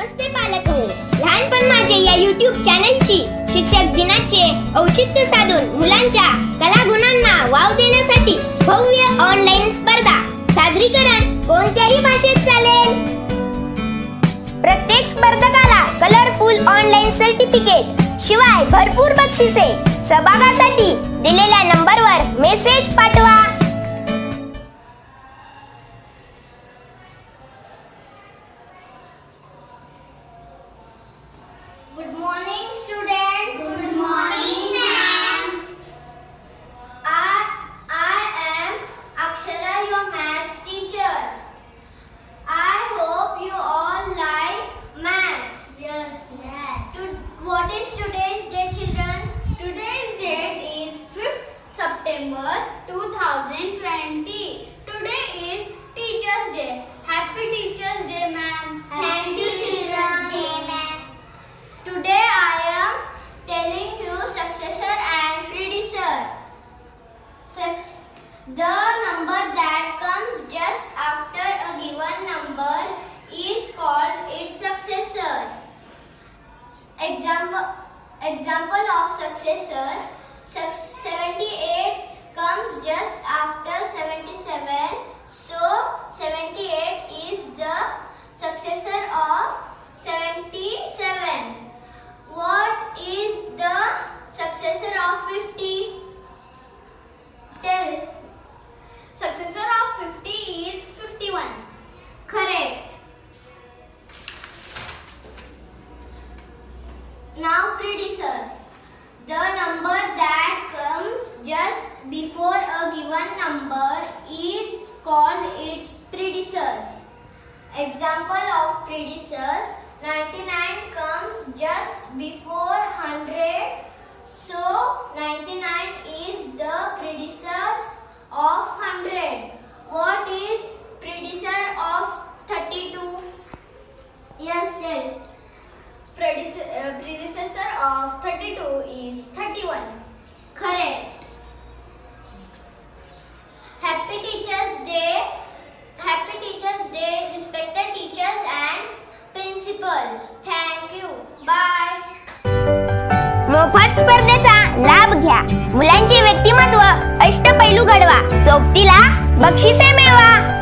नमस्ते पालको, लहानपण माझे या YouTube चॅनलची शिक्षक दिनाचे औचित्य साधून मुलांच्या कला गुणांना वाव देण्यासाठी भव्य ऑनलाइन स्पर्धा सादरीकरण कोणत्याही भाषेत चालेल। प्रत्येक स्पर्धकाला कलरफुल ऑनलाइन सर्टिफिकेट शिवाय भरपूर बक्षिसे। सहभागासाठी दिलेल्या नंबरवर मेसेज पाठवा। Good morning students. Good morning ma'am. I am Akshara, your maths teacher. I hope you all like maths. Yes. What is today's date, children? Today's date is 5th September 2020. Today is Teachers Day. Happy Teachers Day ma'am. Thank you children. Today I am telling you successor and predecessor. The number that comes just after a given number is called its successor. Example of successor: 78 comes just after 77, so 78 is the successor of 77. What is the successor of 50? Tell. Successor of 50 is 51. Correct. Now predecessors. The number that comes just before a given number is called its predecessors. Example of predecessors: 99 comes just before 100, so 99 is the predecessor of 100. What is predecessor of 32? Yes, tell. Predecessor of 32 is 31. Correct. Happy Teachers Day. Happy Teachers Day, respected teachers and principal. Thank you. Bye. मोफत स्पर्धेचा लाभ घ्या. मुलांचे व्यक्तिमत्व अष्टपैलू घडवा. सोबतीला बक्षिसे मिळवा.